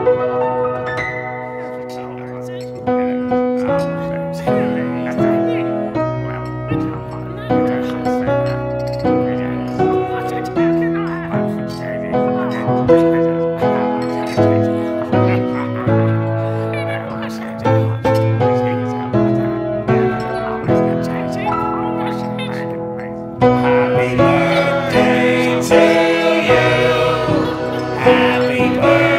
Happy birthday to you. Happy birthday.